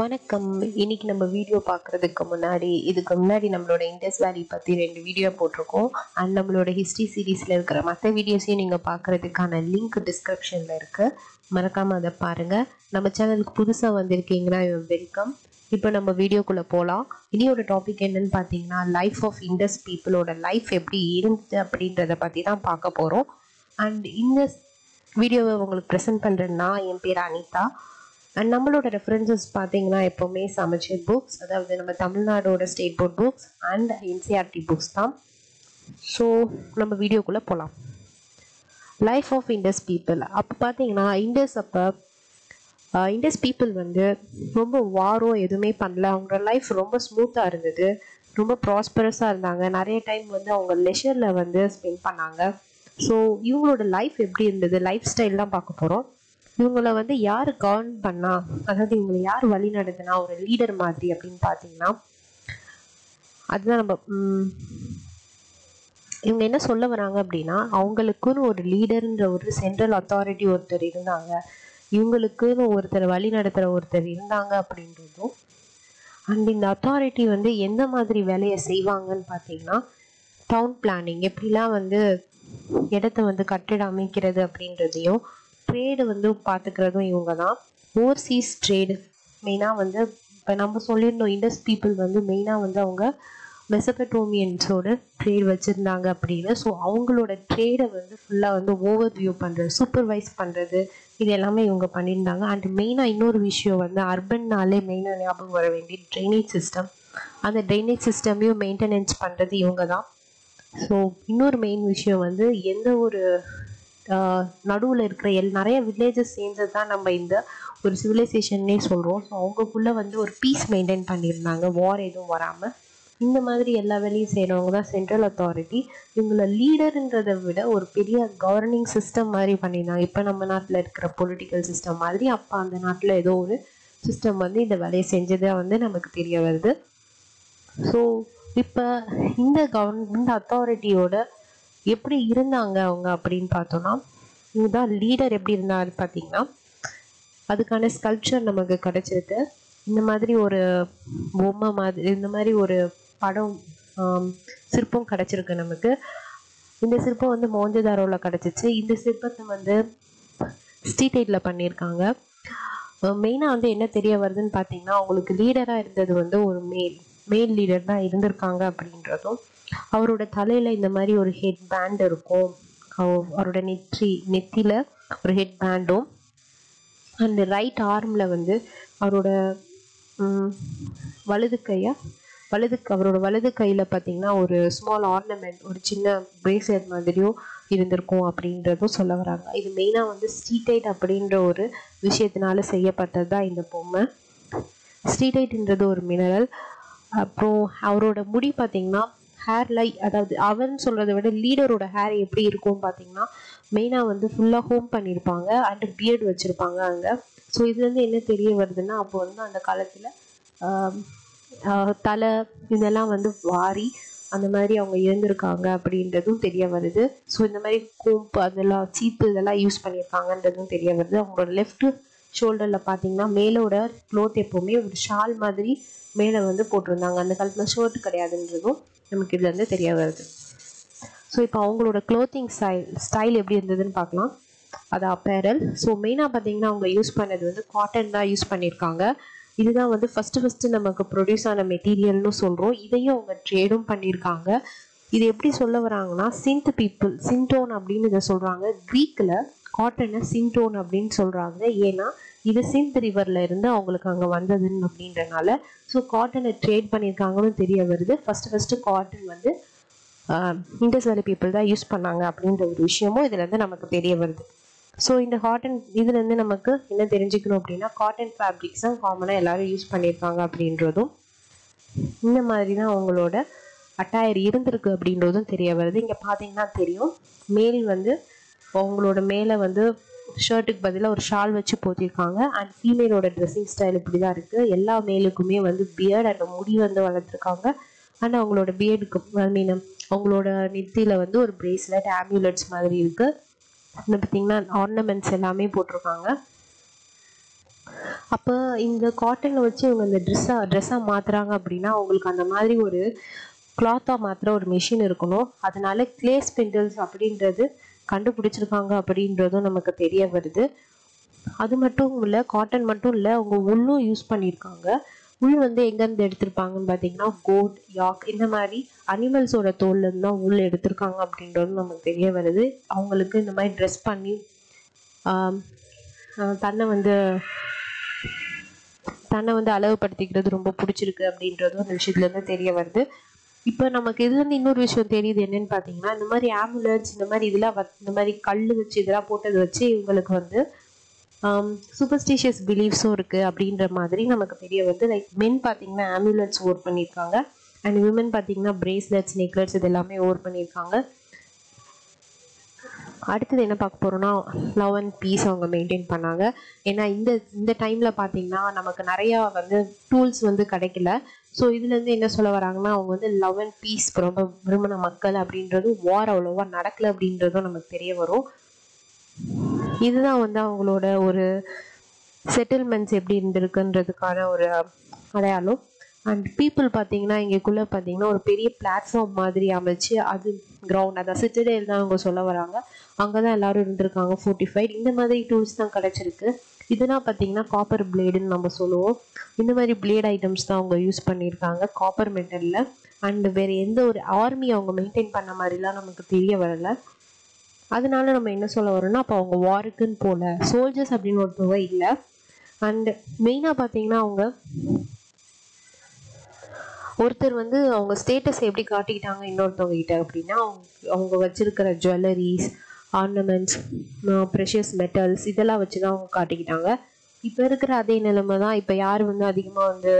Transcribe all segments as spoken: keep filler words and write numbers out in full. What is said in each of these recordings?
வணக்கம். இன்னைக்கு நம்ம வீடியோ பார்க்குறதுக்கு முன்னாடி இதுக்கு முன்னாடி நம்மளோட இண்டஸ் வேலி பற்றி ரெண்டு வீடியோ போட்டிருக்கோம். அண்ட் நம்மளோட ஹிஸ்ட்ரி சீரீஸில் இருக்கிற மற்ற வீடியோஸையும் நீங்கள் பார்க்குறதுக்கான லிங்க் டிஸ்கிரிப்ஷனில் இருக்குது, மறக்காமல் அதை பாருங்கள். நம்ம சேனலுக்கு புதுசாக வந்திருக்கீங்கன்னா வெல்கம். இப்போ நம்ம வீடியோக்குள்ளே போகலாம். இனி ஒரு டாபிக் என்னன்னு பார்த்தீங்கன்னா லைஃப் ஆஃப் இண்டஸ் பீப்புளோட லைஃப் எப்படி இருந்து அப்படின்றத பற்றி தான் பார்க்க போகிறோம். அண்ட் இந்த வீடியோவை உங்களுக்கு ப்ரெசென்ட் பண்ணுறேன்னா என் பேர் அனிதா. அண்ட் நம்மளோட ரெஃபரன்சஸ் பார்த்தீங்கன்னா எப்போவுமே சமச்சீர் புக்ஸ், அதாவது நம்ம தமிழ்நாடோட state board books and NCERT books தான். ஸோ நம்ம வீடியோக்குள்ளே போகலாம். Life of Indus people. அப்போ பார்த்தீங்கன்னா இண்டஸ் அப்போ இண்டஸ் பீப்புள் வந்து ரொம்ப வாரோ எதுவுமே பண்ணல. அவங்களோட லைஃப் ரொம்ப ஸ்மூத்தாக இருந்தது, ரொம்ப ப்ராஸ்பரஸாக இருந்தாங்க. நிறைய டைம் வந்து அவங்க லெஷரில் வந்து ஸ்பெண்ட் பண்ணாங்க. ஸோ இவங்களோட லைஃப் எப்படி இருந்தது, லைஃப் ஸ்டைல் தான் பார்க்க போகிறோம். இவங்களை வந்து யார் கவர்ன் பண்ணா, அதாவது இவங்களை யார் வழி நடத்துனா ஒரு லீடர் மாதிரி அப்படின்னு பார்த்தீங்கன்னா அதுதான் நம்ம இவங்க என்ன சொல்ல வராங்க அப்படின்னா, அவங்களுக்குன்னு ஒரு லீடர்ன்ற ஒரு சென்ட்ரல் அத்தாரிட்டி ஒருத்தர் இருந்தாங்க, இவங்களுக்குன்னு ஒருத்தர் வழி நடத்துகிற ஒருத்தர் இருந்தாங்க அப்படின்றதும். அண்ட் இந்த அத்தாரிட்டி வந்து எந்த மாதிரி வேலையை செய்வாங்கன்னு பார்த்தீங்கன்னா டவுன் பிளானிங், எப்படிலாம் வந்து இடத்த வந்து கட்டிட அமைக்கிறது அப்படின்றதையும், ட்ரேடு வந்து பார்த்துக்கிறதும் இவங்க தான். ஓவர்சீஸ் ட்ரேடு மெயினாக வந்து இப்போ நம்ம சொல்லியிருந்தோம் இண்டஸ் பீப்புள் வந்து மெயினாக வந்து அவங்க மெசபடோமியன்ஸோட ட்ரேட் வச்சுருந்தாங்க அப்படின்னு. ஸோ அவங்களோட ட்ரேடை வந்து ஃபுல்லாக வந்து ஓவர் வியூ பண்ணுறது, சூப்பர்வைஸ் பண்ணுறது, இது எல்லாமே இவங்க பண்ணியிருந்தாங்க. அண்ட் மெயினாக இன்னொரு விஷயம் வந்து அர்பன்னாலே மெயினாக ஞாபகம் வர வேண்டிய ட்ரைனேஜ் சிஸ்டம், அந்த ட்ரைனேஜ் சிஸ்டமையும் மெயின்டெனன்ஸ் பண்ணுறது இவங்க தான். ஸோ இன்னொரு மெயின் விஷயம் வந்து எந்த ஒரு நடுவில் இருக்கிற எல் நிறைய வில்லேஜஸ் சேர்ந்தது தான் நம்ம இந்த ஒரு சிவிலைசேஷன்னே சொல்கிறோம். ஸோ அவங்களுக்குள்ளே வந்து ஒரு பீஸ் மெயின்டைன் பண்ணியிருந்தாங்க, வார் எதுவும் வராமல். இந்த மாதிரி எல்லா வேலையும் செய்கிறவங்க தான் சென்ட்ரல் அத்தாரிட்டி. இவங்கள லீடருன்றதை விட ஒரு பெரிய கவர்னிங் சிஸ்டம் மாதிரி பண்ணியிருந்தாங்க. இப்போ நம்ம நாட்டில் இருக்கிற பொலிட்டிக்கல் சிஸ்டம் மாதிரி அப்போ அந்த நாட்டில் ஏதோ ஒரு சிஸ்டம் வந்து இந்த வேலையை செஞ்சதாக வந்து நமக்கு தெரிய வருது. ஸோ இப்போ இந்த கவர்மெண்ட் அத்தாரிட்டியோட எப்படி இருந்தாங்க அவங்க அப்படின்னு பார்த்தோன்னா, இதுதான் லீடர் எப்படி இருந்தாரு பார்த்தீங்கன்னா அதுக்கான ஸ்கல்ப்சர் நமக்கு கிடச்சிருக்கு. இந்த மாதிரி ஒரு பொம்மை மாதிரி இந்த மாதிரி ஒரு படம் சிற்பம் கிடச்சிருக்கு நமக்கு. இந்த சிற்பம் வந்து மோஞ்சதாரோவில் கிடச்சிச்சு. இந்த சிற்பத்தை வந்து ஸ்ட்ரீட் லைட்டில் பண்ணியிருக்காங்க. மெயினாக வந்து என்ன தெரிய வருதுன்னு பார்த்தீங்கன்னா அவங்களுக்கு லீடராக இருந்தது வந்து ஒரு மேல் மேல் லீடர் தான் இருந்திருக்காங்க அப்படின்றதும், அவரோட தலையில் இந்த மாதிரி ஒரு ஹெட் பேண்ட் இருக்கும், அவரோட நெற்றி நெத்தியில் ஒரு ஹெட் பேண்டும், அந்த ரைட் ஆர்மில் வந்து அவரோட வலது கையை வலது அவரோட வலது கையில் பார்த்திங்கன்னா ஒரு ஸ்மால் ஆர்னமெண்ட், ஒரு சின்ன பிரேஸ்லெட் மாதிரியும் இருந்திருக்கும் அப்படின்றதும் சொல்ல வராங்க. இது மெயினாக வந்து ஸ்ட்ரீட்லைட் அப்படின்ற ஒரு விஷயத்தினால செய்யப்பட்டது தான் இந்த பொம்மை. ஸ்ட்ரீட்லைட்ன்றது ஒரு மினரல். அப்புறம் அவரோட முடி பார்த்திங்கன்னா ஹேர் லை, அதாவது அவர்னு சொல்கிறத விட லீடரோட ஹேர் எப்படி இருக்கும்னு பார்த்தீங்கன்னா மெயினாக வந்து ஃபுல்லாக ஹோம் பண்ணியிருப்பாங்க. அண்டு பியர்டு வச்சுருப்பாங்க அங்கே. ஸோ இதுலேருந்து என்ன தெரிய வருதுன்னா அப்போ வந்து அந்த காலத்தில் தலை இதெல்லாம் வந்து வாரி அந்த மாதிரி அவங்க இருந்திருக்காங்க அப்படின்றதும் தெரிய வருது. ஸோ இந்த மாதிரி கோம்பு அதெல்லாம் சீப்பு இதெல்லாம் யூஸ் பண்ணியிருக்காங்கன்றதும் தெரிய வருது. அவங்களோட லெஃப்ட் ஷோல்டரில் பார்த்தீங்கன்னா மேலோட க்ளோத் எப்போவுமே ஒரு ஷால் மாதிரி மேலே வந்து போட்டிருந்தாங்க. அந்த காலத்தில் ஷர்ட் கிடையாதுன்றதும் நமக்கு இதுலேருந்து தெரிய வருது. ஸோ இப்போ அவங்களோட க்ளோத்திங் ஸ்டைல் ஸ்டைல் எப்படி இருந்ததுன்னு பார்க்கலாம். அது அப்பேரல். ஸோ மெயினாக பார்த்தீங்கன்னா அவங்க யூஸ் பண்ணது வந்து காட்டன் தான் யூஸ் பண்ணியிருக்காங்க. இதுதான் வந்து ஃபஸ்ட்டு ஃபஸ்ட்டு நமக்கு ப்ரொடியூஸ் ஆன மெட்டீரியல்னு சொல்கிறோம். இதையும் அவங்க ட்ரேடும் பண்ணியிருக்காங்க. இது எப்படி சொல்ல வராங்கன்னா சிந்த் பீப்புள், சிண்டோன் அப்படின்னு இதை சொல்கிறாங்க. க்ரீக்கில் காட்டனை சிண்டோன் அப்படின்னு சொல்கிறாங்க. ஏன்னா இது சிந்த் ரிவரில் இருந்து அவங்களுக்கு அங்கே வந்ததுன்னு அப்படின்றனால ஸோ காட்டனை ட்ரேட் பண்ணியிருக்காங்கன்னு தெரிய வருது. ஃபஸ்ட்டு ஃபஸ்ட்டு காட்டன் வந்து இண்டஸ் வேலி பீப்புள் தான் யூஸ் பண்ணாங்க அப்படின்ற ஒரு விஷயமும் இதுலேருந்து நமக்கு தெரிய வருது. ஸோ இந்த காட்டன் இதுலேருந்து நமக்கு என்ன தெரிஞ்சுக்கணும் அப்படின்னா காட்டன் ஃபேப்ரிக்ஸ் தான் காமனாக எல்லோரும் யூஸ் பண்ணியிருக்காங்க அப்படின்றதும், இந்த மாதிரி தான் அவங்களோட அட்டையர் இருந்திருக்கு அப்படின்றதும் தெரிய வருது. இங்கே பார்த்தீங்கன்னா தெரியும் மேல் வந்து அவங்களோட மேலே வந்து ஷர்ட்டுக்கு பதிலாக ஒரு ஷால் வச்சு போத்திருக்காங்க. அண்ட் ஃபீமேலோட ட்ரெஸ்ஸிங் ஸ்டைல் இப்படி தான் இருக்குது. எல்லா மேலுக்குமே வந்து பியர்ட் அண்ட் முடி வந்து வளர்த்துருக்காங்க. அண்ட் அவங்களோட பியர்டுக்கு ஐ மீன் அவங்களோட நெத்தியில் வந்து ஒரு பிரேஸ்லெட் ஆம்யூலெட்ஸ் மாதிரி இருக்குது. இன்னும் பார்த்திங்கன்னா ஆர்னமெண்ட்ஸ் எல்லாமே போட்டிருக்காங்க. அப்போ இந்த காட்டனை வச்சு இவங்க இந்த ட்ரெஸ்ஸாக ட்ரெஸ்ஸாக மாற்றுறாங்க அப்படின்னா அவங்களுக்கு அந்த மாதிரி ஒரு கிளாத்தாக மாற்றுற ஒரு மெஷின் இருக்கணும். அதனால கிளே ஸ்பிண்டில்ஸ் அப்படின்றது கண்டுபிடிச்சிருக்காங்க அப்படின்றதும் நமக்கு தெரிய வருது. அது மட்டும் இல்லை, காட்டன் மட்டும் இல்லை, அவங்க உள்ளும் யூஸ் பண்ணியிருக்காங்க. உள் வந்து எங்கேருந்து எடுத்திருப்பாங்கன்னு பார்த்தீங்கன்னா கோட், யாக் இந்த மாதிரி அனிமல்ஸோட தோல்லேருந்து தான் உள் எடுத்திருக்காங்க அப்படின்றதும் நமக்கு தெரிய வருது. அவங்களுக்கு இந்த மாதிரி ட்ரெஸ் பண்ணி தன்னை வந்து தன்னை வந்து அளவுபடுத்திக்கிறது ரொம்ப பிடிச்சிருக்கு அப்படின்றதும் அந்த விஷயத்துலேருந்து தெரிய வருது. இப்போ நமக்கு இதுலேருந்து இன்னொரு விஷயம் தெரியுது என்னன்னு பார்த்தீங்கன்னா, இந்த மாதிரி ஆம்புலன்ஸ் இந்த மாதிரி இதெல்லாம் இந்த மாதிரி கல் வச்சு இதெல்லாம் போட்டது வச்சு இவங்களுக்கு வந்து சூப்பர்ஸ்டிஷியஸ் பிலீஃப்ஸும் இருக்குது அப்படின்ற மாதிரி நமக்கு தெரிய வருது. லைக் மென் பார்த்தீங்கன்னா ஆம்புலன்ஸ் ஓர் பண்ணியிருக்காங்க, அண்ட் விமன் பார்த்தீங்கன்னா பிரேஸ்லெட்ஸ், நெக்லெட்ஸ் இது எல்லாமே ஓர் பண்ணியிருக்காங்க. அடுத்தது என்ன பார்க்க போகிறோம்னா லவ் அண்ட் பீஸ் அவங்க மெயின்டைன் பண்ணாங்க. ஏன்னா இந்த இந்த டைமில் பார்த்தீங்கன்னா நமக்கு நிறையா வந்து டூல்ஸ் வந்து கிடைக்கல. ஸோ இதுலேருந்து என்ன சொல்ல வராங்கன்னா அவங்க வந்து லவ் அண்ட் பீஸ் ரொம்ப விரும்பின மக்கள் அப்படின்றது, வார் அவ்வளோவா நடக்கலை அப்படின்றதும் நமக்கு தெரிய வரும். இதுதான் வந்து அவங்களோட ஒரு செட்டில்மெண்ட்ஸ் எப்படி இருந்திருக்குன்றதுக்கான ஒரு அடையாளம். அண்ட் பீப்புள் பார்த்தீங்கன்னா இங்கேக்குள்ளே பார்த்தீங்கன்னா ஒரு பெரிய பிளாட்ஃபார்ம் மாதிரி அமைச்சு அது கிரவுண்ட், அதான் சிட்டடேல் தான் அவங்க சொல்ல வராங்க, அங்கே தான் எல்லோரும் இருந்திருக்காங்க ஃபோர்ட்டிஃபைட். இந்த மாதிரி டூல்ஸ் தான் கிடச்சிருக்கு. இதெல்லாம் பார்த்தீங்கன்னா காப்பர் பிளேடுன்னு நம்ம சொல்லுவோம். இந்த மாதிரி பிளேட் ஐட்டம்ஸ் தான் அவங்க யூஸ் பண்ணியிருக்காங்க காப்பர் மெட்டலில். அண்ட் வேறு எந்த ஒரு ஆர்மி அவங்க மெயின்டைன் பண்ண மாதிரிலாம் நமக்கு தெரிய வரலை. அதனால நம்ம என்ன சொல்ல வரோம்னா அப்போ அவங்க வாருக்குன்னு போகல, சோல்ஜர்ஸ் அப்படின்னு ஒருத்தவங்க இல்லை. அண்டு மெயினாக பார்த்தீங்கன்னா அவங்க ஒருத்தர் வந்து அவங்க ஸ்டேட்டஸ் எப்படி காட்டிக்கிட்டாங்க இன்னொருத்தவங்க கிட்ட அப்படின்னா அவங்க வச்சுருக்கிற ஜுவல்லரிஸ், ஆர்னமெண்ட்ஸ், ப்ரெஷியஸ் மெட்டல்ஸ் இதெல்லாம் வச்சு தான் அவங்க காட்டிக்கிட்டாங்க. இப்போ இருக்கிற அதே நிலைமை தான். இப்போ யார் வந்து அதிகமாக வந்து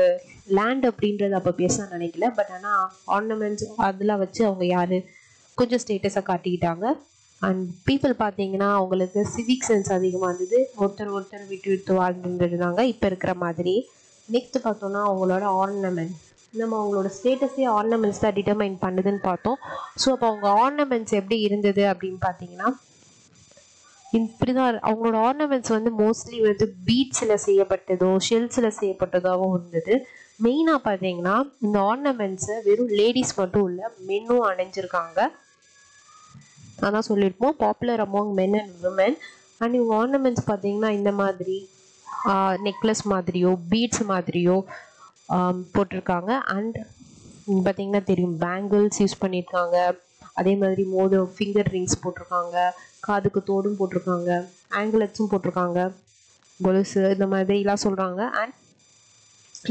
லேண்ட் அப்படின்றது அப்போ பேச நினைக்கல, பட் ஆனால் ஆர்னமெண்ட்ஸ் அதெல்லாம் வச்சு அவங்க யார் கொஞ்சம் ஸ்டேட்டஸாக காட்டிக்கிட்டாங்க. அண்ட் பீப்புள் பார்த்தீங்கன்னா அவங்களுக்கு சிவிக் சென்ஸ் அதிகமாக இருந்தது, ஒருத்தர் ஒருத்தர் விட்டு விட்டு வாழ்ந்துருந்தாங்க இப்போ இருக்கிற மாதிரி. நெக்ஸ்ட் பார்த்தோன்னா அவங்களோட ஆர்னமெண்ட், நம்ம அவங்களோட ஸ்டேட்டஸே ஆர்னமெண்ட்ஸ் தான் டிட்டர்மைன் பண்ணுதுன்னு பார்த்தோம். ஸோ அப்போ அவங்க ஆர்னமெண்ட்ஸ் எப்படி இருந்தது அப்படின்னு பார்த்தீங்கன்னா இப்படி தான் அவங்களோட ஆர்னமெண்ட்ஸ் வந்து மோஸ்ட்லி வந்து பீட்ஸில் செய்யப்பட்டதோ ஷெல்ஸில் செய்யப்பட்டதாகவும் இருந்தது. மெயினாக பார்த்தீங்கன்னா இந்த ஆர்னமெண்ட்ஸை வெறும் லேடிஸ் மட்டும் இல்லை மென்னும் அணிஞ்சிருக்காங்க. அதான் சொல்லியிருப்போம் popular among men and women. And இவங்க ஆர்னமெண்ட்ஸ் பார்த்தீங்கன்னா இந்த மாதிரி நெக்லஸ் மாதிரியோ பீட்ஸ் மாதிரியோ போட்டிருக்காங்க. அண்ட் பார்த்தீங்கன்னா தெரியும் பேங்கிள்ஸ் யூஸ் பண்ணியிருக்காங்க, அதே மாதிரி மோதிரம் ஃபிங்கர் ரிங்ஸ் போட்டிருக்காங்க, காதுக்கு தோடும் போட்டிருக்காங்க, ஆங்கிலட்ஸும் போட்டிருக்காங்க, கொலுசு இந்த மாதிரிலாம் சொல்கிறாங்க. அண்ட்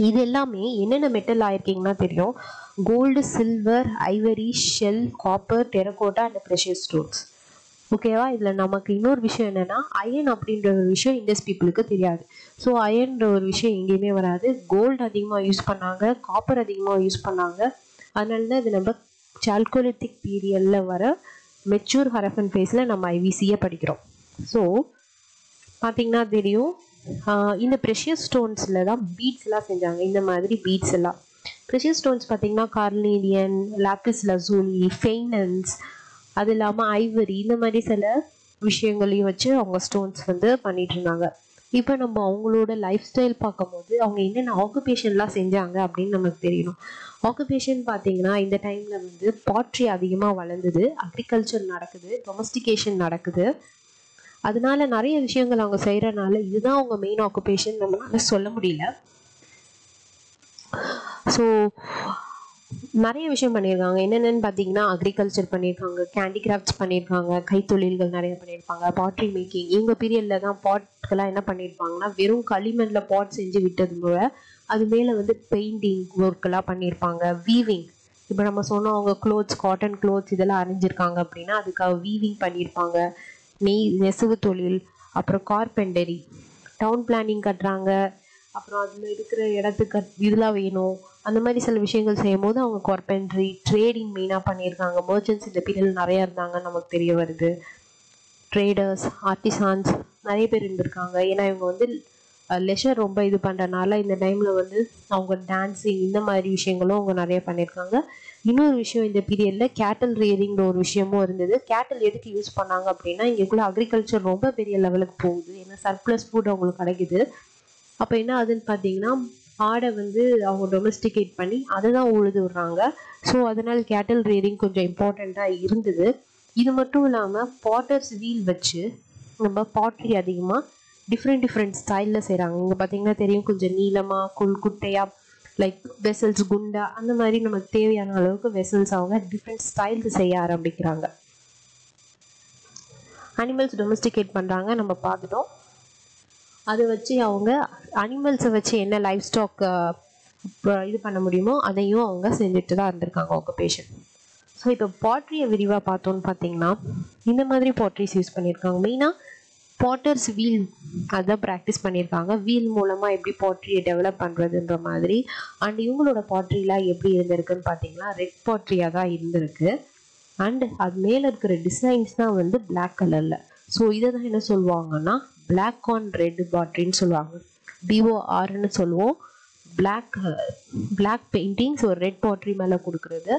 இது எல்லாமே என்னென்ன மெட்டல் ஆயிருக்கீங்கன்னா தெரியும், gold, silver, ivory, shell, copper, terracotta and precious stones. ஓகேவா? இதில் நமக்கு இன்னொரு விஷயம் என்னென்னா அயன் அப்படின்ற ஒரு விஷயம் இண்டஸ் பீப்புளுக்கு தெரியாது. ஸோ அயன்ற ஒரு விஷயம் எங்கேயுமே வராது. கோல்டு அதிகமாக யூஸ் பண்ணாங்க, காப்பர் அதிகமாக யூஸ் பண்ணாங்க. அதனால தான் இது நம்ம சால்கோலித்திக் பீரியடில் வர மெச்சூர் ஹரப்பன் ஃபேஸில் நம்ம ஐவிசியை படிக்கிறோம். ஸோ பார்த்திங்கன்னா தெரியும் இந்த ப்ரெஷியஸ் ஸ்டோன்ஸில் தான் பீட்ஸ்லாம் செஞ்சாங்க. இந்த மாதிரி பீட்ஸ் எல்லாம் ப்ரெஷியஸ் ஸ்டோன்ஸ் பார்த்திங்கன்னா கார்னேலியன், லாப்பிஸ் லசூலி, ஃபெய்னன்ஸ், அது இல்லாமல் ஐவரி இந்த மாதிரி சில விஷயங்களையும் வச்சு அவங்க ஸ்டோன்ஸ் வந்து பண்ணிட்டு இருந்தாங்க. இப்போ நம்ம அவங்களோட லைஃப் ஸ்டைல் பார்க்கும்போது அவங்க என்னென்ன ஆக்குபேஷன்லாம் செஞ்சாங்க அப்படின்னு நமக்கு தெரியணும். ஆக்குபேஷன் பார்த்தீங்கன்னா இந்த டைமில் வந்து பாட்ரி அதிகமாக வளர்ந்தது, அக்ரிகல்ச்சர் நடக்குது, டொமஸ்டிகேஷன் நடக்குது. அதனால நிறைய விஷயங்கள் அவங்க செய்கிறனால இதுதான் அவங்க மெயின் ஆக்குபேஷன் நம்மளால சொல்ல முடியல. ஸோ நிறைய விஷயம் பண்ணியிருக்காங்க. என்னென்னு பார்த்தீங்கன்னா அக்ரிகல்ச்சர் பண்ணியிருக்காங்க, கேண்டி கிராஃப்ட்ஸ் பண்ணியிருக்காங்க, கைத்தொழில்கள் நிறைய பண்ணியிருப்பாங்க, பாட்ரி மேக்கிங். இவங்க பீரியடில் தான் பாட்கெலாம் என்ன பண்ணியிருப்பாங்கன்னா வெறும் களிமண்ணில் பாட் செஞ்சு விட்டது போல அது மேலே வந்து பெயிண்டிங் ஒர்க்கெல்லாம் பண்ணியிருப்பாங்க. வீவிங், இப்போ நம்ம சொன்னோம் அவங்க க்ளோத்ஸ் காட்டன் க்ளோத்ஸ் இதெல்லாம் அணிஞ்சிருக்காங்க அப்படின்னா அதுக்காக வீவிங் பண்ணியிருப்பாங்க. நெய் நெசவு தொழில், அப்புறம் கார்பெண்டரி, டவுன் பிளானிங் கட்டுறாங்க, அப்புறம் அதில் இருக்கிற இடத்துக்கு இதெல்லாம் வேணும் அந்த மாதிரி சில விஷயங்கள் செய்யும் போது அவங்க கார்பெண்ட்ரி ட்ரேடிங் மெயினாக பண்ணியிருக்காங்க. மர்ச்சன்ட்ஸ் இந்த பீரியடில் நிறையா இருந்தாங்கன்னு நமக்கு தெரிய வருது. ட்ரேடர்ஸ், ஆர்டிசான்ஸ் நிறைய பேர் இருந்திருக்காங்க. ஏன்னா இவங்க வந்து லெஷர் ரொம்ப இது பண்ணுறனால இந்த டைமில் வந்து அவங்க டான்ஸிங் இந்த மாதிரி விஷயங்களும் அவங்க நிறைய பண்ணியிருக்காங்க. இன்னொரு விஷயம் இந்த பீரியடில் கேட்டல் ரேரிங்கிற ஒரு விஷயமும் இருந்தது. கேட்டல் எதுக்கு யூஸ் பண்ணாங்க அப்படின்னா இங்கேக்குள்ளே அக்ரிகல்ச்சர் ரொம்ப பெரிய லெவலுக்கு போகுது, ஏன்னா சர்ப்ளஸ் ஃபுட் அவங்களுக்கு கிடைக்குது. அப்ப என்ன ஆகுதுன்னு பாத்தீங்கன்னா ஆடை வந்து அவங்க டொமஸ்டிகேட் பண்ணி அதை தான் உழுது விடுறாங்க. ஸோ அதனால் கேட்டல் ரேரிங் கொஞ்சம் இம்பார்ட்டண்ட்டாக இருந்தது. இது மட்டும் இல்லாமல் பாட்டர்ஸ் வீல் வச்சு நம்ம பாட்ரி அதிகமாக டிஃப்ரெண்ட் டிஃப்ரெண்ட் ஸ்டைலில் செய்கிறாங்க. இங்கே பார்த்தீங்கன்னா தெரியும் கொஞ்சம் நீளமாக குள் குட்டையாக லைக் வெசல்ஸ் குண்டா அந்த மாதிரி நமக்கு தேவையான அளவுக்கு வெசல்ஸ் அவங்க டிஃப்ரெண்ட் ஸ்டைல்ஸ் செய்ய ஆரம்பிக்கிறாங்க. அனிமல்ஸ் டொமஸ்டிகேட் பண்ணுறாங்க நம்ம பார்த்துட்டோம். அதை வச்சு அவங்க அனிமல்ஸை வச்சு என்ன லைஃப் ஸ்டாக் இது பண்ண முடியுமோ அதையும் அவங்க செஞ்சுட்டு தான் இருந்திருக்காங்க ஆக்குபேஷன். ஸோ இப்போ பாட்ரியை விரிவாக பார்த்தோன்னு பார்த்தீங்கன்னா இந்த மாதிரி பாட்ரிஸ் யூஸ் பண்ணியிருக்காங்க. மெயினாக பாட்டர்ஸ் வீல் அதான் ப்ராக்டிஸ் பண்ணியிருக்காங்க. வீல் மூலமாக எப்படி பாட்ரியை டெவலப் பண்ணுறதுன்ற மாதிரி. அண்ட் இவங்களோட பாட்ரிலாம் எப்படி இருந்திருக்குன்னு பார்த்தீங்கன்னா ரெட் பாட்ரியாக தான் இருந்திருக்கு. அண்ட் அது மேலே இருக்கிற டிசைன்ஸ் தான் வந்து பிளாக் கலரில். ஸோ இதை தான் என்ன சொல்லுவாங்கன்னா பிளாக் ஆன் ரெட் பாட்ரின்னு சொல்லுவாங்க. பிஓஆர்ன்னு சொல்லுவோம். பிளாக் பிளாக் பெயிண்டிங்ஸ் ஒரு ரெட் பாட்ரி மேலே கொடுக்குறது.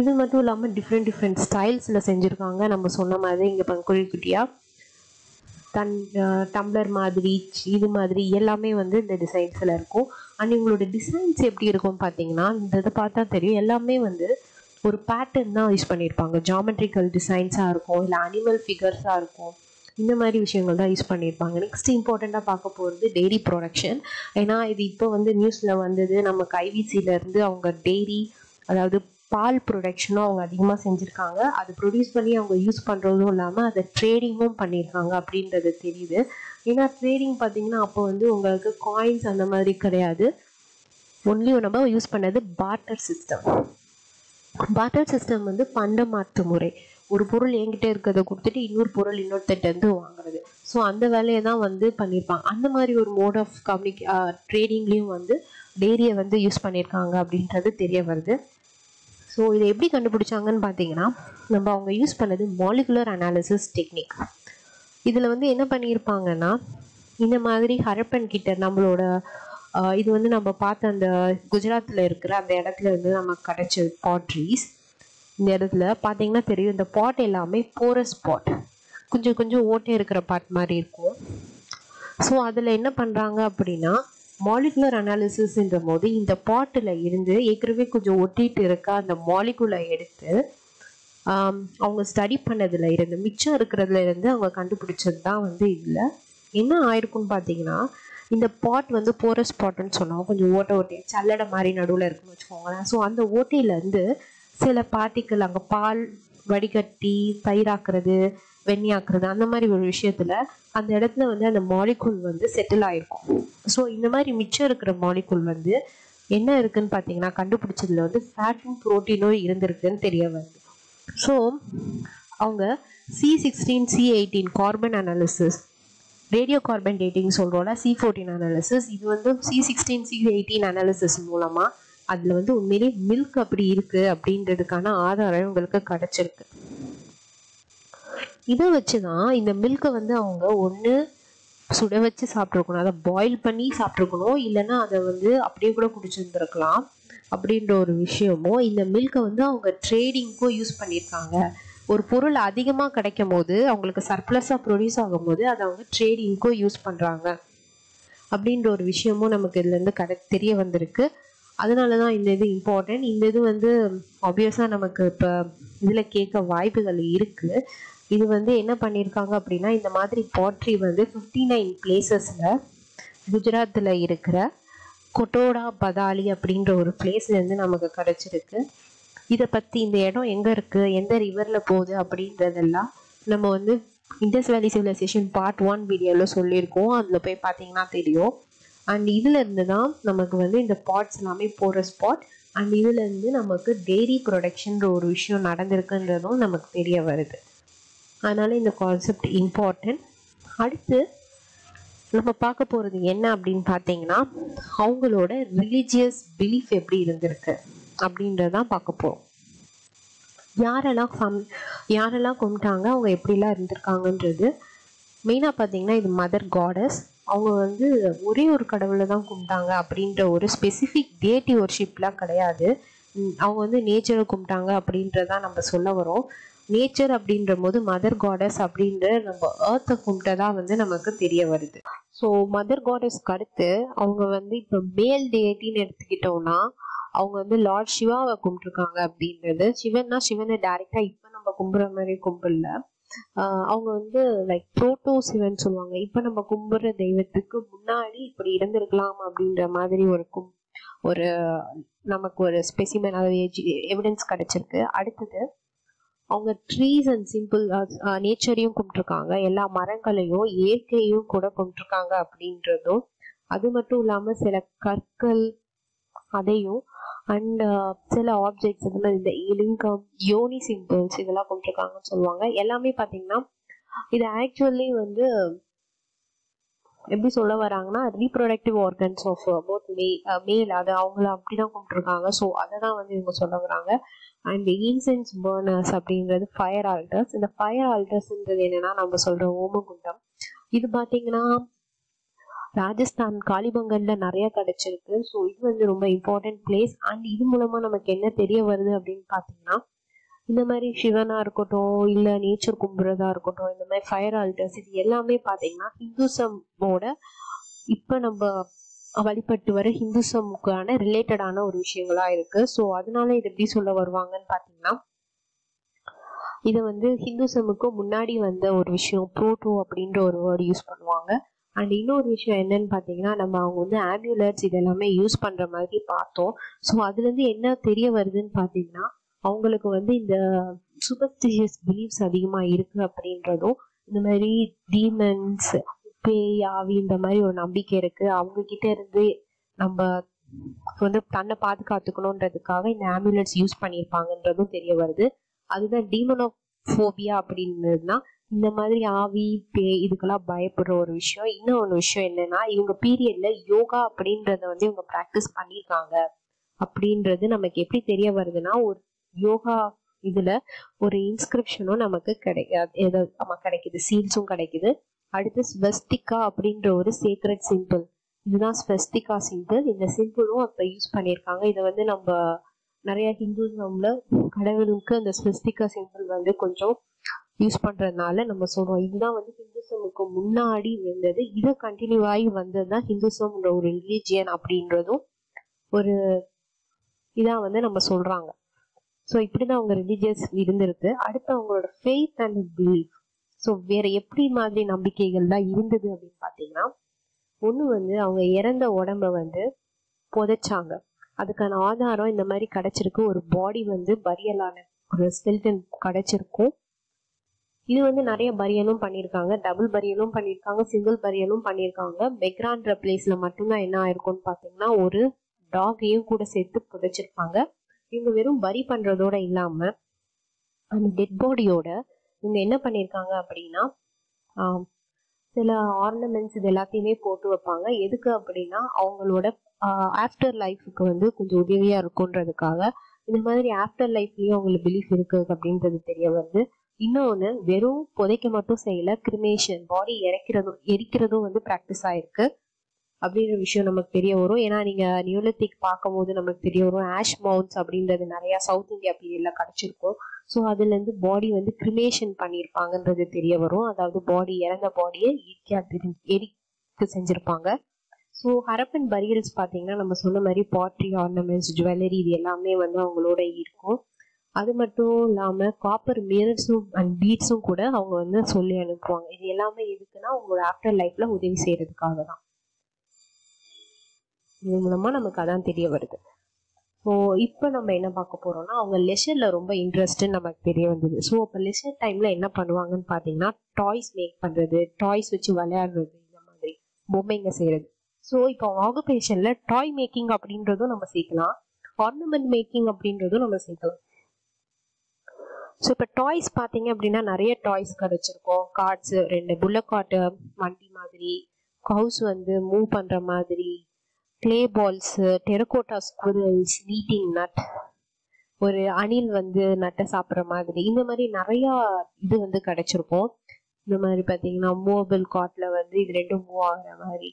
இது மட்டும் இல்லாமல் டிஃப்ரெண்ட் டிஃப்ரெண்ட் ஸ்டைல்ஸில் செஞ்சுருக்காங்க. நம்ம சொன்ன மாதிரி இங்கே பங்குழி குட்டியாக தன் டம்ளர் மாதிரி இது மாதிரி எல்லாமே வந்து இந்த டிசைன்ஸில் இருக்கும். அண்ட் இவங்களோட டிசைன்ஸ் எப்படி இருக்கும் பார்த்தீங்கன்னா இந்த இதை பார்த்தா தெரியும் எல்லாமே வந்து ஒரு பேட்டர்ன் தான் யூஸ் பண்ணியிருப்பாங்க. ஜாமெட்ரிக்கல் டிசைன்ஸாக இருக்கும், இல்லை அனிமல் ஃபிகர்ஸாக இருக்கும், இந்த மாதிரி விஷயங்கள் தான் யூஸ் பண்ணியிருப்பாங்க. நெக்ஸ்ட் இம்பார்ட்டண்ட்டாக பார்க்க போகிறது டெய்ரி ப்ரொடக்ஷன். ஏன்னா இது இப்போ வந்து நியூஸில் வந்தது. நமக்கு ஐவிசியிலேருந்து அவங்க டெய்ரி அதாவது பால் ப்ரொடக்ஷனும் அவங்க அதிகமாக செஞ்சுருக்காங்க. அது ப்ரொடியூஸ் பண்ணி அவங்க யூஸ் பண்ணுறதும் இல்லாமல் அதை ட்ரேடிங்கும் பண்ணியிருக்காங்க அப்படின்றது தெரியுது. ஏன்னா ட்ரேடிங் பார்த்தீங்கன்னா அப்போ வந்து உங்களுக்கு காயின்ஸ் அந்த மாதிரி கிடையாது. ஒன்லி நம்ம யூஸ் பண்ணது பார்ட்டர் சிஸ்டம். பார்ட்டர் சிஸ்டம் வந்து பண்டமாற்று முறை. ஒரு பொருள் என்கிட்ட இருக்கிறத கொடுத்துட்டு இன்னொரு பொருள் இன்னொருத்திட்டேருந்து வாங்குறது. ஸோ அந்த வேலையை தான் வந்து பண்ணியிருப்பாங்க. அந்த மாதிரி ஒரு மோட் ஆஃப் கம்யூனிக் ட்ரேடிங்லேயும் வந்து டெய்ரியை வந்து யூஸ் பண்ணியிருக்காங்க அப்படின்றது தெரிய வருது. ஸோ இதை எப்படி கண்டுபிடிச்சாங்கன்னு பார்த்தீங்கன்னா நம்ம அவங்க யூஸ் பண்ணது மாலிகுலர் அனாலிசிஸ் டெக்னிக். இதில் வந்து என்ன பண்ணியிருப்பாங்கன்னா இந்த மாதிரி ஹரப்பன் கிட்ட நம்மளோட இது வந்து நம்ம பார்த்த அந்த குஜராத்தில் இருக்கிற அந்த இடத்துல வந்து நமக்கு கிடைச்ச பாட்ரிஸ். இந்த இடத்துல பார்த்தீங்கன்னா தெரியும் இந்த பாட் எல்லாமே போரஸ் பாட், கொஞ்சம் கொஞ்சம் ஓட்டை இருக்கிற பாட் மாதிரி இருக்கும். ஸோ அதில் என்ன பண்ணுறாங்க அப்படின்னா மாலிகுலர் அனாலிசிஸ்ன்ற போது இந்த பாட்டில் இருந்து ஏற்கனவே கொஞ்சம் ஒட்டிகிட்டு இருக்க அந்த மாலிகுலை எடுத்து அவங்க ஸ்டடி பண்ணதில் இருந்து மிச்சம் இருக்கிறதுல இருந்து அவங்க கண்டுபிடிச்சது தான் வந்து இதில் என்ன ஆயிருக்குன்னு பார்த்தீங்கன்னா இந்த பாட் வந்து போரஸ் பாட்டுன்னு சொன்னோம். கொஞ்சம் ஓட்டை ஓட்டை சல்லடை மாதிரி நடுவில் இருக்குன்னு வச்சுக்கோங்களேன். ஸோ அந்த ஓட்டையிலேருந்து சில பார்ட்டிக்கல் அங்கே பால் வடிகட்டி தயிராக்குறது வெண்ணியாக்குறது அந்த மாதிரி ஒரு விஷயத்தில் அந்த இடத்துல வந்து அந்த மாலிகுல் வந்து செட்டில் ஆகிருக்கும். ஸோ இந்த மாதிரி மிச்சம் இருக்கிற மாலிகுல் வந்து என்ன இருக்குன்னு பார்த்தீங்கன்னா கண்டுபிடிச்சதுல வந்து ஃபேட்டும் ப்ரோட்டீனும் இருந்திருக்குன்னு தெரிய வருது. ஸோ அவங்க C sixteen C eighteen carbon analysis radio carbon dating சொல்கிறோம்ல சி ஃபோர்டீன் அனாலிசிஸ், இது வந்து C sixteen C eighteen analysis மூலமாக அதில் வந்து உண்மையிலே மில்க் அப்படி இருக்குது அப்படின்றதுக்கான ஆதாரம் உங்களுக்கு கிடைச்சிருக்கு. இதை வச்சு தான் இந்த மில்கை வந்து அவங்க ஒன்று சுட வச்சு சாப்பிட்ருக்கணும், அதை பாயில் பண்ணி சாப்பிட்ருக்கணும், இல்லைன்னா அதை வந்து அப்படியே கூட குடிச்சிருந்துருக்கலாம் அப்படின்ற ஒரு விஷயமும். இந்த மில்கை வந்து அவங்க ட்ரேடிங்க்கும் யூஸ் பண்ணியிருக்காங்க. ஒரு பொருள் அதிகமாக கிடைக்கும் போது அவங்களுக்கு சர்ப்ளஸாக ப்ரொடியூஸ் ஆகும் போது அதை அவங்க ட்ரேடிங்க்கும் யூஸ் பண்ணுறாங்க அப்படின்ற ஒரு விஷயமும் நமக்கு இதுலேருந்து கடை தெரிய வந்திருக்கு. அதனால தான் இந்த இது இம்பார்ட்டன்ட். இந்த இது வந்து ஆப்வியஸாக நமக்கு இப்போ இதில் கேட்க வாய்ப்புகள் இருக்குது. இது வந்து என்ன பண்ணியிருக்காங்க அப்படின்னா இந்த மாதிரி பாட்ரி வந்து ஃபிஃப்டி நைன் பிளேசஸில் குஜராத்தில் இருக்கிற கொட்டோடா பதாலி அப்படின்ற ஒரு பிளேஸ்லேருந்து நமக்கு கிடச்சிருக்கு. இதை பற்றி இந்த இடம் எங்கே இருக்குது, எந்த ரிவரில் போகுது அப்படின்றதெல்லாம் நம்ம வந்து இண்டஸ் வேலி சிவிலைசேஷன் பார்ட் ஒன் வீடியோவில் சொல்லியிருக்கோம். அதில் போய் பார்த்தீங்கன்னா தெரியும். அண்ட் இதுலேருந்து தான் நமக்கு வந்து இந்த பாட்ஸ் எல்லாமே போகிற ஸ்பாட். அண்ட் இதுலேருந்து நமக்கு டெய்ரி ப்ரொடக்ஷன்ற ஒரு விஷயம் நடந்திருக்குன்றதும் நமக்கு தெரிய வருது. அதனால் இந்த கான்செப்ட் இம்பார்ட்டன்ட். அடுத்து நம்ம பார்க்க போகிறது என்ன அப்படின்னு பார்த்தீங்கன்னா அவங்களோட ரிலீஜியஸ் பிலீஃப் எப்படி இருந்திருக்கு அப்படின்றதான் பார்க்க போகிறோம். யாரெல்லாம் ஃபம் யாரெல்லாம் கும்பிட்டாங்க, அவங்க எப்படிலாம் இருந்திருக்காங்கன்றது. மெயினாக பார்த்தீங்கன்னா இது மதர் காடஸ். அவங்க வந்து ஒரே ஒரு கடவுளை தான் கும்பிட்டாங்க அப்படின்ற ஒரு ஸ்பெசிஃபிக் டேட்டி ஒர்ஷிப்லாம் கிடையாது. அவங்க வந்து நேச்சரை கும்பிட்டாங்க அப்படின்றதான் நம்ம சொல்ல வரோம். நேச்சர் அப்படின்ற போது மதர் காடஸ் அப்படின்ற நம்ம ஏர்த்தை கும்பிட்டதா வந்து நமக்கு தெரிய வருது. ஸோ மதர் காடஸ்க்கு அடுத்து அவங்க வந்து இப்போ மேல் டெய்ட்டின்னு எடுத்துக்கிட்டோம்னா அவங்க வந்து லார்ட் சிவாவை கும்பிட்டுருக்காங்க அப்படின்றது. சிவன்னா சிவனை டைரெக்டாக இப்போ நம்ம கும்புற மாதிரி கும்பிடல, அவங்க வந்து லைக் புரோட்டோ சிவன் சொல்லுவாங்க. இப்போ நம்ம கும்புற தெய்வத்துக்கு முன்னாடி இப்படி இருந்திருக்கலாம் அப்படின்ற மாதிரி ஒரு கும் ஒரு நமக்கு ஒரு ஸ்பெசிமன் அதாவது எவிடன்ஸ் கிடைச்சிருக்கு. அடுத்தது அவங்க ட்ரீஸ் அண்ட் சிம்பிள் நேச்சரையும் கும்பிட்டுருக்காங்க, எல்லா மரங்களையும் இயற்கையும் கூட கும்பிட்டுருக்காங்க அப்படின்றதும். அது மட்டும் இல்லாமல் சில கற்கள் அதையும் அண்ட் சில ஆப்ஜெக்ட்ஸ் அது மாதிரி இந்த லிங்கம் யோனி சிம்பிள்ஸ் இதெல்லாம் கும்பிட்டுருக்காங்கன்னு சொல்லுவாங்க. எல்லாமே பார்த்தீங்கன்னா இது ஆக்சுவலி வந்து எப்படி சொல்ல வராங்கன்னா ரீப்ரொடக்டிவ் ஆர்கன்ஸ் ஆஃப் போத் மே மேல் அதை அவங்கள அப்படிதான் கும்பிட்டுருக்காங்க. ஸோ அதை தான் வந்து இவங்க சொல்ல வராங்க. அண்ட் இன்சென்ஸ் பர்னர்ஸ் அப்படின்றது ஃபயர் ஆல்டர்ஸ். இந்த ஃபயர் ஆல்டர்ஸ்ன்றது என்னன்னா நம்ம சொல்ற ஓமகுண்டம். இது பார்த்தீங்கன்னா ராஜஸ்தான் காலிபங்கல்ல நிறைய கிடைச்சிருக்கு. ஸோ இது வந்து ரொம்ப இம்பார்ட்டன்ட் பிளேஸ். அண்ட் இது மூலமா நமக்கு என்ன தெரிய வருது அப்படின்னு பார்த்தீங்கன்னா இந்த மாதிரி சிவனா இருக்கட்டும் இல்லை நேச்சர் கும்புறதா இருக்கட்டும் இந்த மாதிரி ஃபயர் ஆல்டர்ஸ் இது எல்லாமே பார்த்தீங்கன்னா ஹிந்துசமோட இப்போ நம்ம வழிபட்டு வர ஹிந்துசமுக்கான ரிலேட்டடான ஒரு விஷயங்களா இருக்கு. ஸோ அதனால இது எப்படி சொல்ல வருவாங்கன்னு பார்த்தீங்கன்னா இதை வந்து ஹிந்துசமுக்கு முன்னாடி வந்த ஒரு விஷயம் புரோட்டோ அப்படின்ற ஒரு வேர்டு யூஸ் பண்ணுவாங்க. அண்ட் இன்னொரு விஷயம் என்னன்னு பார்த்தீங்கன்னா நம்ம அவங்க வந்து ஆம்பியூலர்ஸ் இதெல்லாமே யூஸ் பண்ணுற மாதிரி பார்த்தோம். ஸோ அதுலேருந்து என்ன தெரிய வருதுன்னு பார்த்தீங்கன்னா அவங்களுக்கு வந்து இந்த சூப்பர்ஸ்டிஷியஸ் பிலீஃப்ஸ் அதிகமாக இருக்கு அப்படின்றதும் இந்த மாதிரி டீமன்ஸ் பேய் ஆவி இந்த மாதிரி ஒரு நம்பிக்கை இருக்கு. அவங்க கிட்ட இருந்து நம்ம வந்து தன்னை பாதுகாத்துக்கணுன்றதுக்காக இந்த ஆம்பியூலன்ஸ் யூஸ் பண்ணியிருப்பாங்கன்றதும் தெரிய வருது. அதுதான் டீமனோஃபோபியா அப்படின்றதுனா இந்த மாதிரி ஆவி பே இதுக்கெல்லாம் பயப்படுற ஒரு விஷயம். இன்னும் ஒரு விஷயம் என்னன்னா இவங்க பீரியட்ல யோகா அப்படின்றத வந்து இவங்க ப்ராக்டிஸ் பண்ணியிருக்காங்க அப்படின்றது நமக்கு எப்படி தெரிய வருதுன்னா ஒரு யோகா இதுல ஒரு இன்ஸ்கிரிப்ஷனும் நமக்கு கிடைக்குது, சீல்ஸும் கிடைக்குது. அடுத்து ஸ்வஸ்திகா அப்படின்ற ஒரு சீக்ரெட் சிம்பிள். இதுதான் ஸ்வஸ்திகா சிம்பிள். இந்த சிம்பிளும் அப்ப யூஸ் பண்ணியிருக்காங்க. இதை வந்து நம்ம நிறைய ஹிந்துசம்ல கடவுளுக்கு அந்த ஸ்வஸ்திகா சிம்பிள் வந்து கொஞ்சம் யூஸ் பண்றதுனால நம்ம சொல்றோம் இதுதான் வந்து ஹிந்துசமுக்கு முன்னாடி இருந்தது, இதை கண்டினியூ ஆகி வந்ததுதான் ஹிந்துசம் ஒரு ரிலீஜியன் அப்படின்றதும் ஒரு இதா வந்து நம்ம சொல்றாங்க. ஸோ இப்படிதான் அவங்க ரிலீஜியஸ் இருந்திருக்கு. அடுத்து அவங்களோட ஃபெய்த் அண்ட் பிலீஃப். ஸோ வேற எப்படி மாதிரி நம்பிக்கைகள்லாம் இருந்தது அப்படின்னு பார்த்தீங்கன்னா ஒன்று வந்து அவங்க இறந்த உடம்ப வந்து புதைச்சாங்க. அதுக்கான ஆதாரம் இந்த மாதிரி கிடைச்சிருக்கு. ஒரு பாடி வந்து பரியலான ஒரு ஸ்கெல்டன் கிடைச்சிருக்கும். இது வந்து நிறைய பரியலும் பண்ணியிருக்காங்க, டபுள் பரியலும் பண்ணியிருக்காங்க, சிங்கிள் பரியலும் பண்ணியிருக்காங்க. பெக்ரான்ற பிளேஸ்ல மட்டும்தான் என்ன ஆயிருக்கும்னு பார்த்தீங்கன்னா ஒரு டாகையும் கூட சேர்த்து புதைச்சிருப்பாங்க. இவங்க வெறும் பரி பண்றதோட இல்லாம அந்த டெட் பாடியோட இவங்க என்ன பண்ணியிருக்காங்க அப்படின்னா சில ஆர்னமெண்ட்ஸ் இது எல்லாத்தையுமே போட்டு வைப்பாங்க. எதுக்கு அப்படின்னா அவங்களோட ஆஃப்டர் லைஃபுக்கு வந்து கொஞ்சம் உதவியா இருக்குன்றதுக்காக. இந்த மாதிரி ஆஃப்டர் லைஃப்லயும் அவங்களுக்கு பிலீஃப் இருக்கு அப்படின்றது தெரிய வருது. இன்னொன்று வெறும் புதைக்க மட்டும் செய்யல, கிரிமேஷன் பாடி இறக்கிறதும் எரிக்கிறதும் வந்து ப்ராக்டிஸ் ஆயிருக்கு அப்படின்ற விஷயம் நமக்கு தெரிய வரும். ஏன்னா நீங்க நியூலித்திக் பார்க்கும் போது நமக்கு தெரிய வரும் ஆஷ் மவுண்ட்ஸ் அப்படின்றது நிறைய சவுத் இந்தியா பீரியட்ல கிடைச்சிருக்கும். ஸோ அதுல இருந்து பாடி வந்து கிரிமேஷன் பண்ணியிருப்பாங்கன்றது தெரிய வரும். அதாவது பாடி இறந்த பாடியை எரிக்க செஞ்சிருப்பாங்க. ஸோ ஹரப்பன் பரியல்ஸ் பார்த்தீங்கன்னா நம்ம சொன்ன மாதிரி பாட்ரி, ஆர்னமெண்ட்ஸ், ஜுவல்லரி இது எல்லாமே வந்து அவங்களோட இருக்கும். அது மட்டும் இல்லாம காப்பர் மிரர்ஸும் அண்ட் பீட்ஸும் கூட அவங்க வந்து சொல்லி அனுப்புவாங்க. இது எல்லாமே எதுக்குன்னா அவங்களோட ஆஃப்டர் லைஃப்ல உதவி செய்யறதுக்காக தான். இது மூலமா நமக்கு அதான் தெரிய வருது. ஸோ இப்போ நம்ம என்ன பார்க்க போறோம்னா அவங்க லெஷர்ல ரொம்ப இன்ட்ரெஸ்ட்ன்னு நமக்கு தெரிய வந்தது. ஸோ அப்போ லெஷர் டைம்ல என்ன பண்ணுவாங்கன்னு பார்த்தீங்கன்னா டாய்ஸ் மேக் பண்றது, டாய்ஸ் வச்சு விளையாடுறது, இந்த மாதிரி பொம்மைங்க செய்யறது. ஸோ இப்போ ஆகுபேஷன்ல டாய் மேக்கிங் அப்படின்றதும் நம்ம சேர்க்கலாம், ஆர்னமெண்ட் மேக்கிங் அப்படின்றதும் நம்ம சேர்க்கலாம். ஸோ இப்போ டாய்ஸ் பார்த்தீங்க அப்படின்னா நிறைய டாய்ஸ் கிடைச்சிருக்கோம். கார்ட்ஸ் ரெண்டு புல்லட் கார்ட் வண்டி மாதிரி, கவுஸ் வந்து மூவ் பண்ற மாதிரி, clay balls, terracotta squirrels eating nut, ஒரு அணில் வந்து நட்டை சாப்பிட்ற மாதிரி இந்த மாதிரி நிறையா இது வந்து கிடைச்சிருக்கும். இந்த மாதிரி பார்த்தீங்கன்னா மூவபிள் கார்ட்ல வந்து இது ரெண்டும் மூவ் ஆகிற மாதிரி.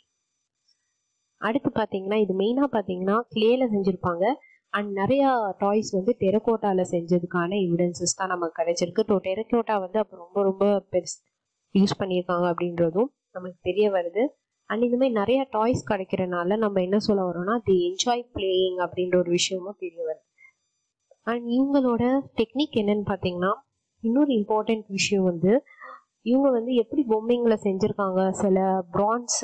அடுத்து பார்த்தீங்கன்னா இது மெயினாக பார்த்தீங்கன்னா கிளேல செஞ்சுருப்பாங்க. அண்ட் நிறையா டாய்ஸ் வந்து டெரகோட்டால செஞ்சதுக்கான எவிடன்சஸ் தான் நமக்கு கிடைச்சிருக்கு. ஸோ டெரகோட்டா வந்து அப்போ ரொம்ப ரொம்ப பெருசு யூஸ் பண்ணியிருக்காங்க அப்படின்றதும் நமக்கு தெரிய வருது. அண்ட் இந்த மாதிரி நிறைய டாய்ஸ் கிடைக்கிறனால நம்ம என்ன சொல்ல வரோம்னா தி என்ஜாய் பிளேயிங் அப்படின்ற ஒரு விஷயமும் தெரிய வருது. அண்ட் இவங்களோட டெக்னிக் என்னன்னு பார்த்தீங்கன்னா இன்னொரு இம்பார்ட்டண்ட் விஷயம் வந்து இவங்க வந்து எப்படி பொம்மைங்களை செஞ்சுருக்காங்க. சில பிரான்ஸ்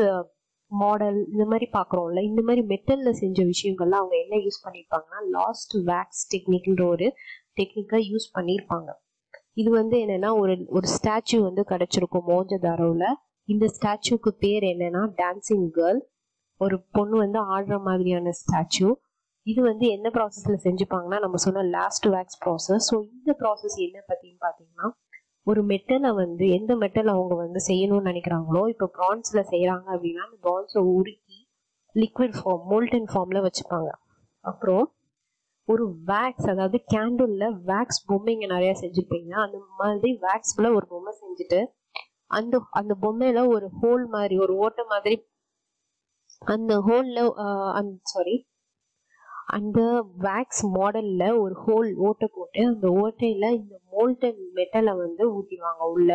மாடல் இந்த மாதிரி பார்க்குறோம்ல, இந்த மாதிரி மெட்டலில் செஞ்ச விஷயங்கள்லாம் அவங்க என்ன யூஸ் பண்ணியிருப்பாங்கன்னா லாஸ்ட் வேக்ஸ் டெக்னிக்ன்ற ஒரு டெக்னிக்காக யூஸ் பண்ணியிருப்பாங்க. இது வந்து என்னென்னா ஒரு ஒரு ஸ்டாச்சு வந்து கிடச்சிருக்கும் மோஞ்சதாரோவில். இந்த ஸ்டாச்சுக்கு பேர் என்னென்னா டான்சிங் கேர்ள், ஒரு பொண்ணு வந்து ஆடுற மாதிரியான ஸ்டாச்சு. இது வந்து என்ன ப்ராசஸில் செஞ்சுப்பாங்கன்னா நம்ம சொன்ன லாஸ்ட் வேக்ஸ் ப்ராசஸ். ஸோ இந்த ப்ராசஸ் என்ன பற்றின்னு பார்த்தீங்கன்னா ஒரு மெட்டலை வந்து எந்த மெட்டல் அவங்க வந்து செய்யணும்னு நினைக்கிறாங்களோ, இப்போ ப்ரான்ஸில் செய்கிறாங்க அப்படின்னா அந்த ப்ரான்ஸை உருக்கி லிக்விட் ஃபார்ம் மோல்டன் ஃபார்மில் வச்சுப்பாங்க. அப்புறம் ஒரு வேக்ஸ், அதாவது கேண்டிலில் வேக்ஸ் பொம்மைங்க நிறையா செஞ்சுருப்பீங்க, அந்த மாதிரி வேக்ஸ்ல ஒரு பொம்மை செஞ்சுட்டு அந்த அந்த பொம்மையில் ஒரு ஹோல் மாதிரி ஒரு ஓட்டை மாதிரி அந்த ஹோலில் அந் சாரி அந்த வேக்ஸ் மாடலில் ஒரு ஹோல் ஓட்டை போட்டு அந்த ஓட்டையில் இந்த மோல்டன் மெட்டலை வந்து ஊற்றிடுவாங்க உள்ள.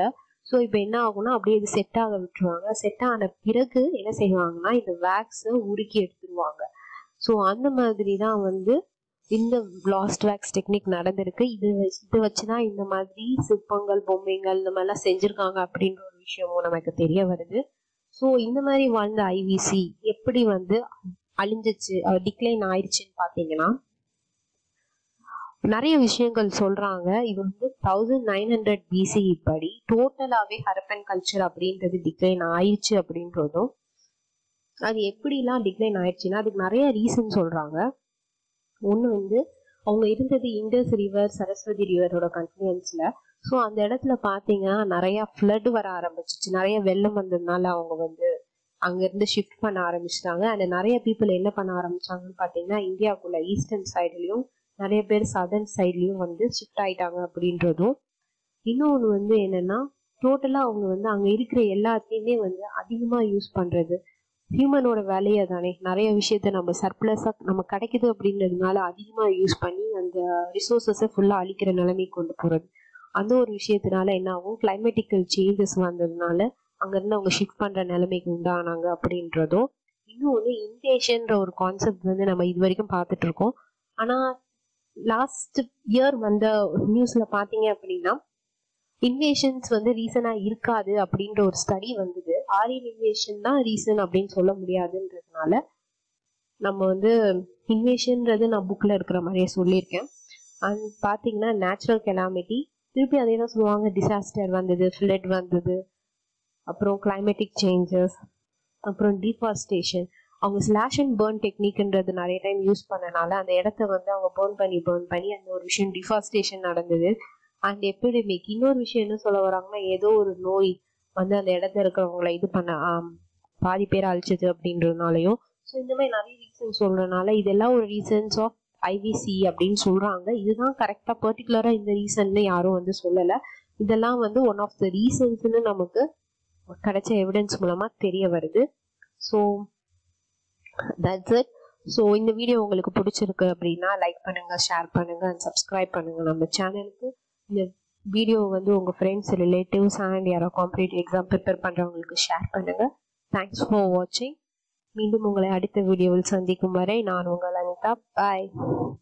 ஸோ இப்போ என்ன ஆகும்னா அப்படியே இது செட் ஆக விட்டுருவாங்க. செட் ஆன பிறகு என்ன செய்வாங்கன்னா இந்த வேக்ஸை உருக்கி எடுத்துருவாங்க. ஸோ அந்த மாதிரி தான் வந்து இந்த லாஸ்ட் வேக்ஸ் டெக்னிக் நடந்திருக்கு. இது இதை வச்சு தான் இந்த மாதிரி சிற்பங்கள் பொம்மைகள் இந்த மாதிரிலாம் செஞ்சுருக்காங்க அப்படின்ற ஒரு விஷயமும் நமக்கு தெரிய வருது. ஸோ இந்த மாதிரி வாழ்ந்த ஐவிசி எப்படி வந்து அழிஞ்சிச்சு டிக்ளைன் ஆயிடுச்சுன்னு பார்த்தீங்கன்னா நிறைய விஷயங்கள் சொல்றாங்க. இது வந்து தௌசண்ட் நைன் ஹண்ட்ரட் பிசி படி டோட்டலாகவே ஹரப்பன் கல்ச்சர் அப்படின்றது டிக்ளைன் ஆயிடுச்சு அப்படின்றதும் அது எப்படிலாம் டிக்ளைன் ஆயிடுச்சுன்னா அதுக்கு நிறைய ரீசன் சொல்றாங்க. ஒன்று வந்து அவங்க இருந்தது இண்டஸ் ரிவர் சரஸ்வதி ரிவரோட கன்ஃப்ளூயன்ஸ்ல. ஸோ அந்த இடத்துல பார்த்தீங்கன்னா நிறையா ஃப்ளட் வர ஆரம்பிச்சிச்சு, நிறைய வெள்ளம் வந்ததுனால அவங்க வந்து அங்கேருந்து ஷிஃப்ட் பண்ண ஆரம்பிச்சிட்டாங்க. அண்ட் நிறைய பீப்புள் என்ன பண்ண ஆரம்பிச்சாங்கன்னு பார்த்தீங்கன்னா இந்தியாவுக்குள்ள ஈஸ்டர்ன் சைட்லையும் நிறைய பேர் சதர்ன் சைட்லையும் வந்து ஷிஃப்ட் ஆகிட்டாங்க அப்படின்றதும். இன்னொன்று வந்து என்னென்னா டோட்டலாக அவங்க வந்து அங்கே இருக்கிற எல்லாத்தையுமே வந்து அதிகமாக யூஸ் பண்ணுறது ஹியூமனோட வேலையை தானே. நிறைய விஷயத்த நம்ம சர்ப்ளஸாக நம்ம கிடைக்குது அப்படின்றதுனால அதிகமாக யூஸ் பண்ணி அந்த ரிசோர்ஸஸை ஃபுல்லாக அழிக்கிற நிலைமை கொண்டு போகிறது. அந்த ஒரு விஷயத்தினால என்ன ஆகும் கிளைமேட்டிக்கல் சேஞ்சஸ் வந்ததுனால அங்கேருந்து அவங்க ஷிஃப்ட் பண்ணுற நிலைமைக்கு உண்டானாங்க அப்படின்றதும். இன்னொன்று இன்வேஷன்ற ஒரு கான்செப்ட் வந்து நம்ம இது வரைக்கும் பார்த்துட்டு இருக்கோம். ஆனால் லாஸ்ட் இயர் வந்த நியூஸில் பார்த்தீங்க அப்படின்னா இன்வேஷன்ஸ் வந்து ரீசனாக இருக்காது அப்படின்ற ஒரு ஸ்டடி வந்தது. ஆரியன் இன்வேஷன் தான் ரீசன் அப்படின்னு சொல்ல முடியாதுன்றதுனால நம்ம வந்து இன்வேஷன்றது நான் புக்கில் இருக்கிற மாதிரியே சொல்லியிருக்கேன். அது பார்த்தீங்கன்னா நேச்சுரல் கெலாமிட்டி, திருப்பி அதே தான் சொல்லுவாங்க டிசாஸ்டர் வந்தது, ஃப்ளட் வந்தது, அப்புறம் கிளைமேட்டிக் சேஞ்சஸ், அப்புறம் டிஃபாரஸ்டேஷன். அவங்க ஸ்லாஷ் அண்ட் பேர்ன் டெக்னிக்ன்றது நிறைய டைம் யூஸ் பண்ணனால அந்த இடத்த வந்து அவங்க பேர்ன் பண்ணி பேர்ன் பண்ணி அந்த ஒரு விஷயம் டிஃபாரஸ்டேஷன் நடந்தது. அண்ட் எபிடமிக், இன்னொரு விஷயம் என்ன சொல்ல வராங்கன்னா ஏதோ ஒரு நோய் வந்து அந்த இடத்துல இருக்கிறவங்கள இது பண்ண பாதி பேர் அழிச்சது அப்படின்றதுனாலையும். ஸோ இந்த மாதிரி நிறைய ரீசன் சொல்கிறனால இதெல்லாம் ஒரு ரீசன்ஸ் ஆஃப் ஐவிசி அப்படின்னு சொல்கிறாங்க. இதுதான் கரெக்டாக பர்டிகுலராக இந்த ரீசன்னு யாரும் வந்து சொல்லலை. இதெல்லாம் வந்து ஒன் ஆஃப் த ரீசன்ஸ்ன்னு நமக்கு கிடைச்ச எவிடன்ஸ் மூலமாக தெரிய வருது. So that's it. ஸோ இந்த வீடியோ உங்களுக்கு பிடிச்சிருக்கு அப்படின்னா லைக் பண்ணுங்கள், ஷேர் பண்ணுங்கள் அண்ட் சப்ஸ்கிரைப் பண்ணுங்கள் நம்ம சேனலுக்கு. இந்த வீடியோ வந்து உங்கள் ஃப்ரெண்ட்ஸ், ரிலேட்டிவ்ஸ் அண்ட் யாரோ காம்படிட்டிவ் எக்ஸாம் ப்ரிப்பேர் பண்ணுறவங்களுக்கு ஷேர் பண்ணுங்கள். தேங்க்ஸ் ஃபார் வாட்சிங். மீண்டும் உங்களை அடுத்த வீடியோவில் சந்திக்கும் வரை நான் உங்கள் அனிதா. பாய்.